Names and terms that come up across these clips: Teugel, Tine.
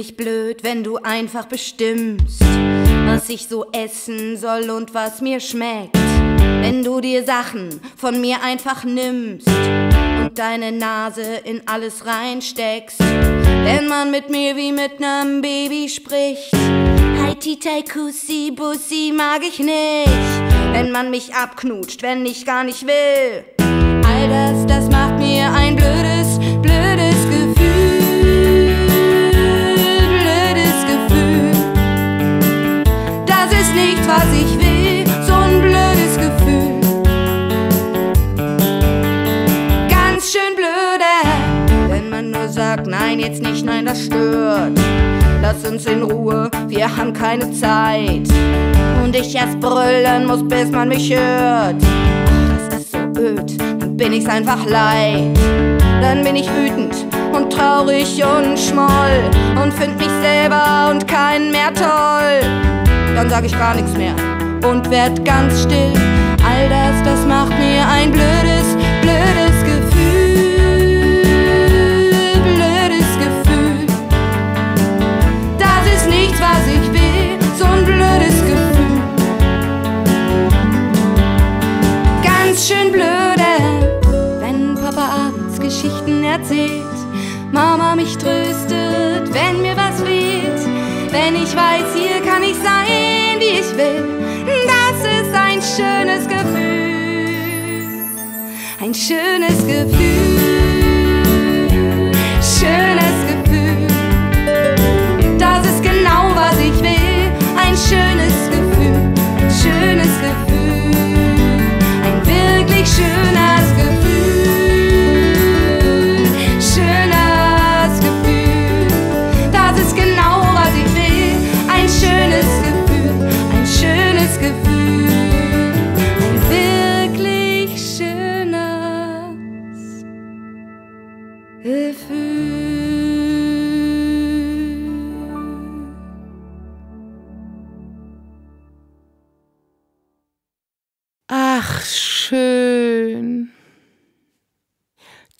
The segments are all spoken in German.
mich blöd, wenn du einfach bestimmst, was ich so essen soll und was mir schmeckt. Wenn du dir Sachen von mir einfach nimmst und deine Nase in alles reinsteckst. Wenn man mit mir wie mit nem Baby spricht, Hi, Tite, Kussi, Bussi mag ich nicht. Wenn man mich abknutscht, wenn ich gar nicht will. All das, das macht mir ein blödes, blödes Gefühl. Blödes Gefühl. Das ist nicht, was ich will, so ein blödes Gefühl. Ganz schön blöde, wenn man nur sagt, nein, jetzt nicht, nein, das stört. Lass uns in Ruhe, wir haben keine Zeit. Und ich erst brüllen muss, bis man mich hört. Ach, das ist so öd, dann bin ich's einfach leid. Dann bin ich wütend und traurig und schmoll und find mich selber und keinen mehr toll. Dann sag ich gar nichts mehr und werd ganz still. All das, das macht mir ein blödes, blödes Gefühl. Blödes Gefühl. Das ist nichts, was ich will, so ein blödes Gefühl. Schön blöde, wenn Papa abends Geschichten erzählt, Mama mich tröstet, wenn mir was fehlt, wenn ich weiß, hier kann ich sein, wie ich will. Das ist ein schönes Gefühl, ein schönes Gefühl, schönes Gefühl. Das ist genau, was ich will, ein schönes Gefühl, ein schönes Gefühl. Schönes Gefühl, schönes Gefühl. Das ist genau, was ich will. Ein schönes Gefühl, ein schönes Gefühl. Ein wirklich schönes Gefühl. Ach, schön.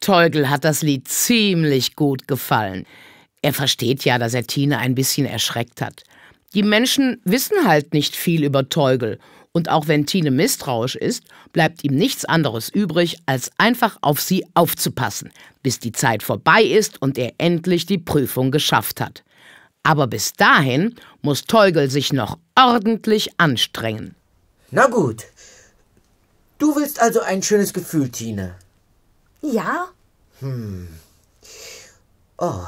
Teugel hat das Lied ziemlich gut gefallen. Er versteht ja, dass er Tine ein bisschen erschreckt hat. Die Menschen wissen halt nicht viel über Teugel. Und auch wenn Tine misstrauisch ist, bleibt ihm nichts anderes übrig, als einfach auf sie aufzupassen, bis die Zeit vorbei ist und er endlich die Prüfung geschafft hat. Aber bis dahin muss Teugel sich noch ordentlich anstrengen. Na gut. Du willst also ein schönes Gefühl, Tine? Ja. Oh,